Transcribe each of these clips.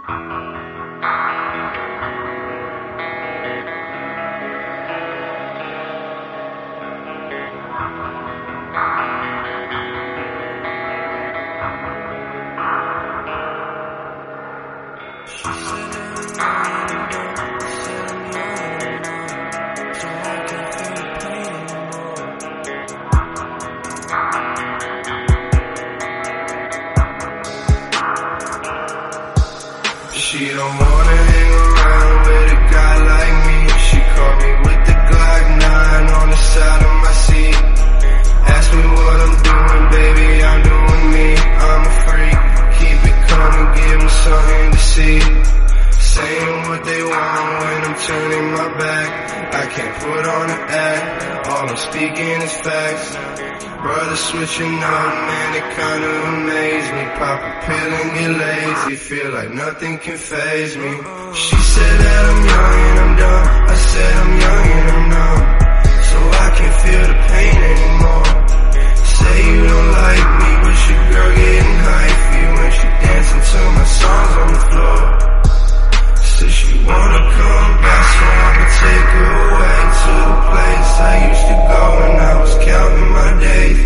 She don't wanna hang around with a guy like me. She caught me with the Glock 9 on the side of my seat. Ask me what I'm doing, baby, I'm doing me. I'm a freak, keep it calm and give them something to see. Saying what they want when I'm turning my back. I can't put on an act, all I'm speaking is facts. Brother switching up, man, it kinda amazed me. Pop a pill and get lazy, feel like nothing can faze me. She said that I'm young and I'm dumb, I said I'm young and I'm numb, so I can't feel the pain anymore. Say you don't like me, but your girl getting hyphy when she dancing to my songs on the floor. Said she wanna come back so I can take her away to a place I used to go when I was counting my days.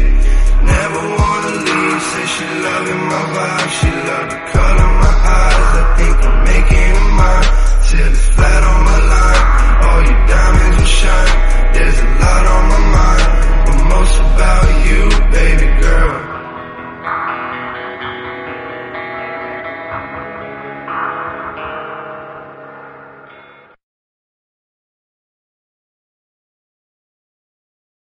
Never wanna leave, said she loving my vibe, she loving